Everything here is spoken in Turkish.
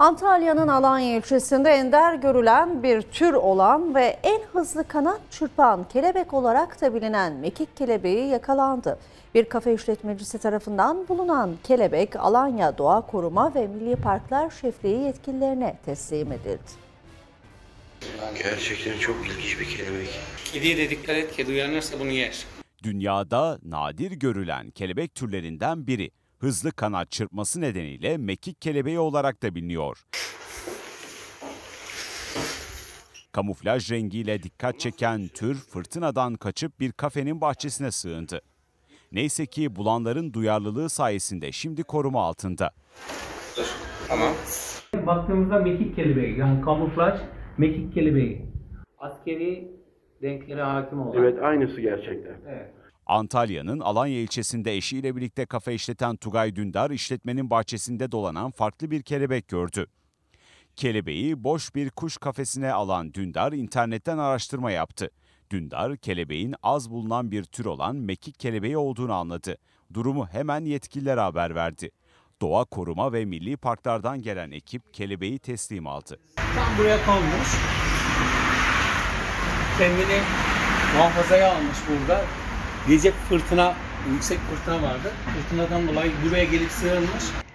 Antalya'nın Alanya ilçesinde ender görülen bir tür olan ve en hızlı kanat çırpan kelebek olarak da bilinen mekik kelebeği yakalandı. Bir kafe işletmecisi tarafından bulunan kelebek Alanya Doğa Koruma ve Milli Parklar Şefliği yetkililerine teslim edildi. Gerçekten çok ilginç bir kelebek. Kediye de dikkat et, kedi uyanırsa bunu yer. Dünyada nadir görülen kelebek türlerinden biri. Hızlı kanat çırpması nedeniyle mekik kelebeği olarak da biliniyor. Kamuflaj rengiyle dikkat çeken tür fırtınadan kaçıp bir kafenin bahçesine sığındı. Neyse ki bulanların duyarlılığı sayesinde şimdi koruma altında. Tamam. Baktığımızda mekik kelebeği, yani kamuflaj mekik kelebeği. Askeri renklere hakim olan. Evet, aynısı gerçekten. Evet. Antalya'nın Alanya ilçesinde eşiyle birlikte kafe işleten Tugay Dündar, işletmenin bahçesinde dolanan farklı bir kelebek gördü. Kelebeği boş bir kuş kafesine alan Dündar, internetten araştırma yaptı. Dündar, kelebeğin az bulunan bir tür olan mekik kelebeği olduğunu anladı. Durumu hemen yetkililere haber verdi. Doğa Koruma ve Milli Parklardan gelen ekip kelebeği teslim aldı. Tam buraya konmuş, kendini muhafazaya almış burada. Gelecek fırtına, yüksek fırtına vardı. Fırtınadan dolayı buraya gelip sığınmış.